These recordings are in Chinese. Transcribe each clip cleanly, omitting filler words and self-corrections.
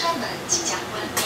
山门即将关闭。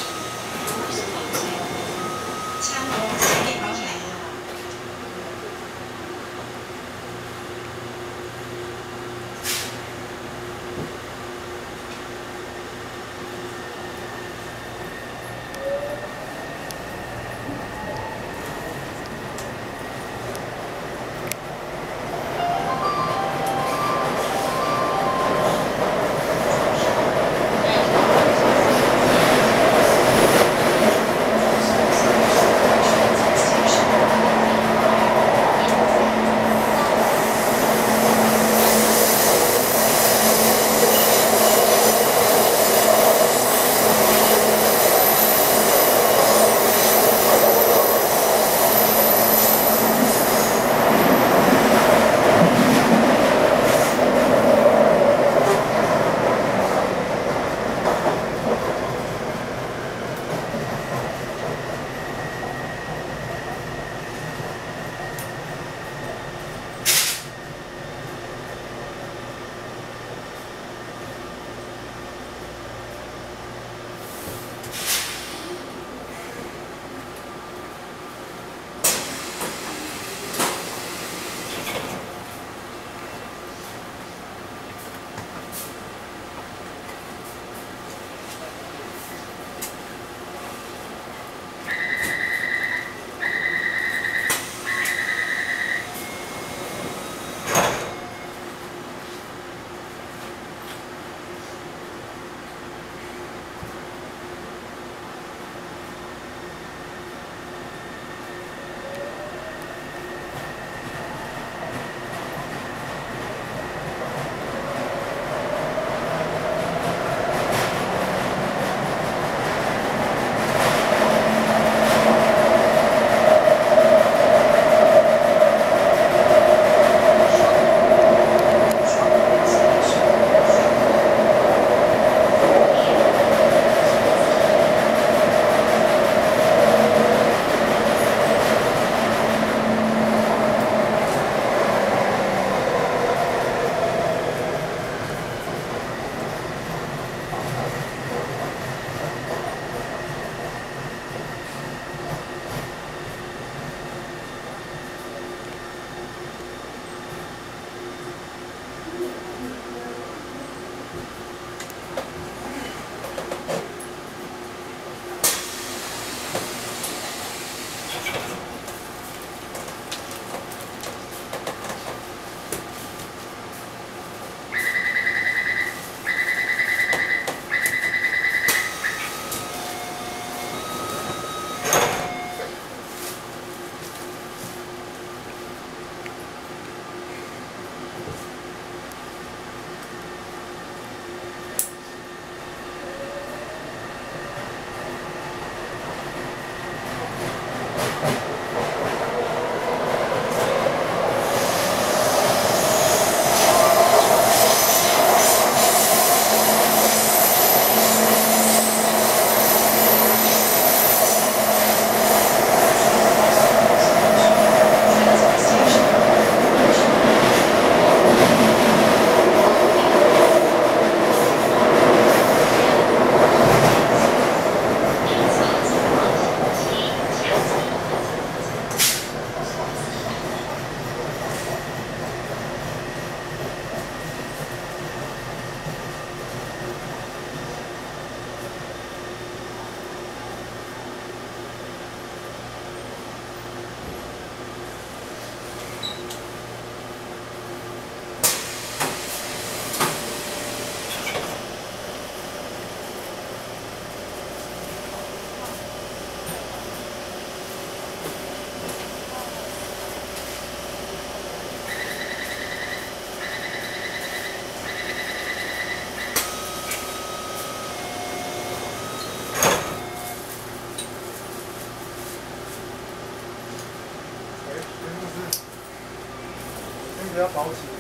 不要包起。